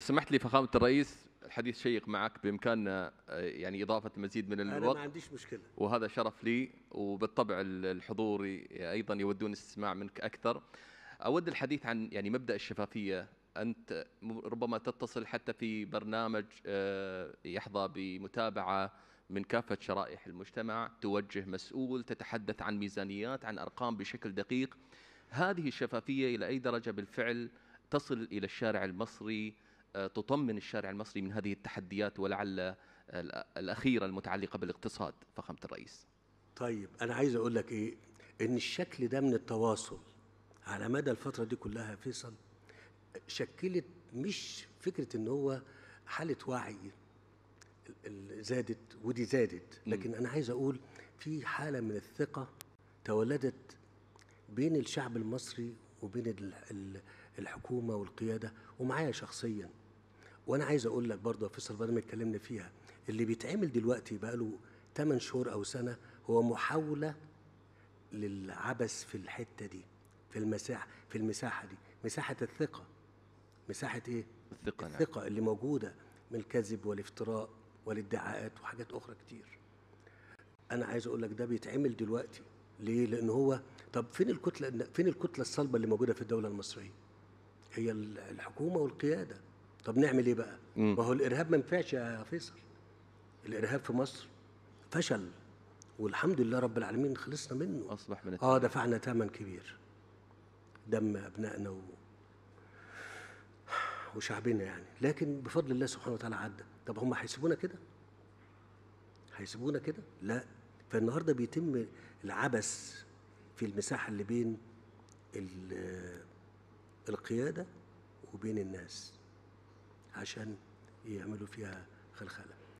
سمحت لي فخامة الرئيس، الحديث شيق معك، بإمكاننا يعني إضافة المزيد من الوقت. أنا ما عنديش مشكلة، وهذا شرف لي، وبالطبع الحضور أيضا يودون الاستماع منك أكثر. أود الحديث عن يعني مبدأ الشفافية. أنت ربما تتصل حتى في برنامج يحظى بمتابعة من كافة شرائح المجتمع، توجه مسؤول، تتحدث عن ميزانيات، عن أرقام بشكل دقيق. هذه الشفافية إلى أي درجة بالفعل تصل إلى الشارع المصري، تطمن الشارع المصري من هذه التحديات ولعل الأخيرة المتعلقة بالاقتصاد فخامة الرئيس؟ طيب، أنا عايز أقول لك إيه، إن الشكل ده من التواصل على مدى الفترة دي كلها فيصل شكلت مش فكرة إن هو حالة وعي زادت ودي زادت، لكن أنا عايز أقول في حالة من الثقة تولدت بين الشعب المصري وبين الحكومة والقيادة ومعايا شخصيا. وأنا عايز أقول لك برضه يا فيصل، بعد ما اتكلمنا فيها، اللي بيتعمل دلوقتي بقى له 8 شهور أو سنة هو محاولة للعبث في الحتة دي، في المساحة دي، مساحة الثقة. مساحة إيه؟ الثقة. الثقة اللي موجودة من الكذب والافتراء والادعاءات وحاجات أخرى كتير. أنا عايز أقول لك ده بيتعمل دلوقتي ليه؟ لأن هو طب فين الكتلة الصلبة اللي موجودة في الدولة المصرية؟ هي الحكومة والقيادة. طب نعمل إيه بقى؟ ما هو الإرهاب ما نفعش يا فيصل. الإرهاب في مصر فشل، والحمد لله رب العالمين خلصنا منه. أصبح من التعليم. دفعنا ثمن كبير، دم أبنائنا وشعبنا يعني، لكن بفضل الله سبحانه وتعالى عدى. طب هم هيسيبونا كده؟ هيسيبونا كده؟ لا. فالنهارده بيتم العبث في المساحه اللي بين القياده وبين الناس عشان يعملوا فيها خلخله.